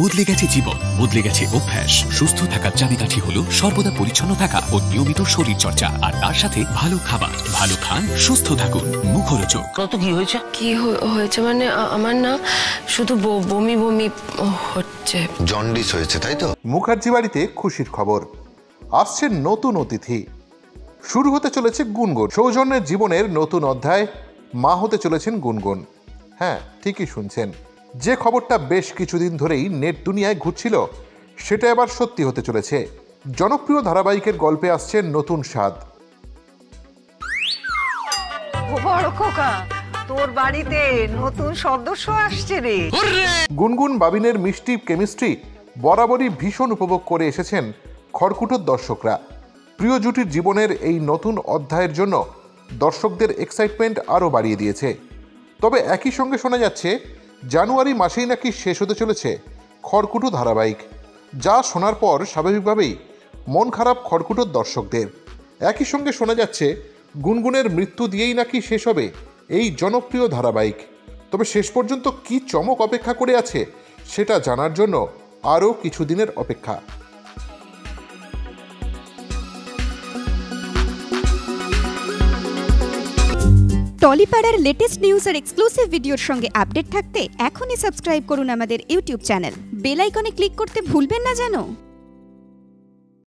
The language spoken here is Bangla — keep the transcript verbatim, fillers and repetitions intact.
बदले गेছে জীবন, বদলে গেছে অভ্যাস। সুস্থ থাকার চাবিকাঠি হলো সর্বদা পরিচ্ছন্ন থাকা ও নিয়মিত শরীর চর্চা, আর তার সাথে ভালো খাবার। ভালো খান, সুস্থ থাকুন। মুখরোচক। কত কি হয়েছে? কি হয়েছে মানে আমার না শুধু বমি বমি হচ্ছে, জন্ডিস হয়েছে, তাই তো? মুখার্জি বাড়িতে খুশির খবর, আসছে নতুন অতিথি। শুরু হতে চলেছে গুনগুন সৌজন্যের জীবনের নতুন অধ্যায়। মা হতে চলেছেন গুনগুন। হ্যাঁ, ঠিকই শুনছেন, যে খবরটা বেশ কিছুদিন ধরেই নেট দুনিয়ায় ঘুরছিল সেটা এবার সত্যি হতে চলেছে। জনপ্রিয় ধারাবাহিকের গল্পে আসছে নতুন স্বাদ। তোর বাড়িতে নতুন সদস্য আসছে রে। গুনগুন বাবিনের মিষ্টি কেমিস্ট্রি বরাবরই ভীষণ উপভোগ করে এসেছেন খড়কুটোর দর্শকরা। প্রিয় জুটির জীবনের এই নতুন অধ্যায়ের জন্য দর্শকদের এক্সাইটমেন্ট আরও বাড়িয়ে দিয়েছে। তবে একই সঙ্গে শোনা যাচ্ছে জানুয়ারি মাসেই নাকি শেষ হতে চলেছে খড়কুটো ধারাবাহিক, যা শোনার পর স্বাভাবিকভাবেই মন খারাপ খড়কুটোর দর্শকদের। একই সঙ্গে শোনা যাচ্ছে গুনগুনের মৃত্যু দিয়েই নাকি শেষ হবে এই জনপ্রিয় ধারাবাহিক। তবে শেষ পর্যন্ত কি চমক অপেক্ষা করে আছে সেটা জানার জন্য আরও কিছুদিনের অপেক্ষা। টলিপাড়ার লেটেস্ট নিউজ আর এক্সক্লুসিভ ভিডিওর সঙ্গে আপডেট থাকতে এখনই সাবস্ক্রাইব করুন আমাদের ইউটিউব চ্যানেল। বেল আইকনে ক্লিক করতে ভুলবেন না যেন।